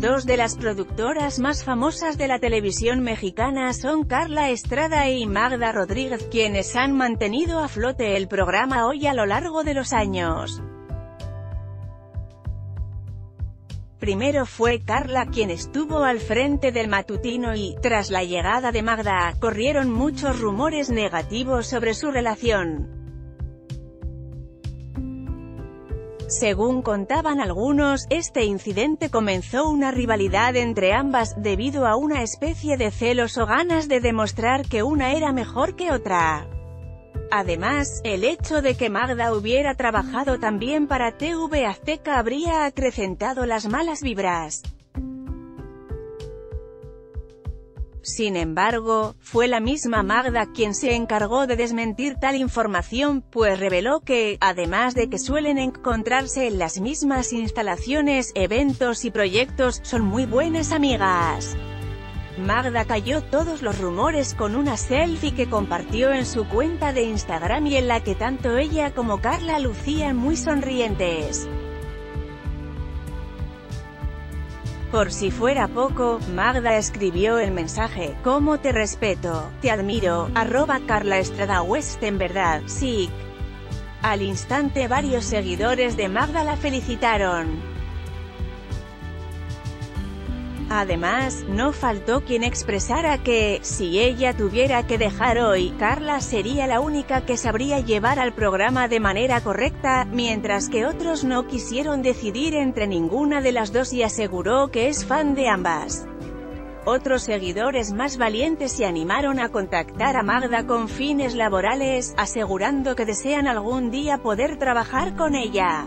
Dos de las productoras más famosas de la televisión mexicana son Carla Estrada y Magda Rodríguez, quienes han mantenido a flote el programa Hoy a lo largo de los años. Primero fue Carla quien estuvo al frente del matutino y, tras la llegada de Magda, corrieron muchos rumores negativos sobre su relación. Según contaban algunos, este incidente comenzó una rivalidad entre ambas, debido a una especie de celos o ganas de demostrar que una era mejor que otra. Además, el hecho de que Magda hubiera trabajado también para TV Azteca habría acrecentado las malas vibras. Sin embargo, fue la misma Magda quien se encargó de desmentir tal información, pues reveló que, además de que suelen encontrarse en las mismas instalaciones, eventos y proyectos, son muy buenas amigas. Magda cayó todos los rumores con una selfie que compartió en su cuenta de Instagram y en la que tanto ella como Carla lucían muy sonrientes. Por si fuera poco, Magda escribió el mensaje: "Cómo te respeto, te admiro, @CarlaEstradaWest en verdad, sic". Al instante varios seguidores de Magda la felicitaron. Además, no faltó quien expresara que, si ella tuviera que dejar Hoy, Carla sería la única que sabría llevar al programa de manera correcta, mientras que otros no quisieron decidir entre ninguna de las dos y aseguró que es fan de ambas. Otros seguidores más valientes se animaron a contactar a Magda con fines laborales, asegurando que desean algún día poder trabajar con ella.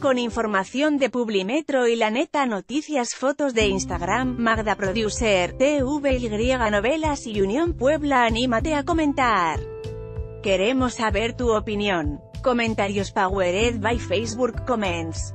Con información de Publimetro y La Neta Noticias, fotos de Instagram, Magda Producer, TV y Novelas y Unión Puebla. Anímate a comentar. Queremos saber tu opinión. Comentarios powered by Facebook Comments.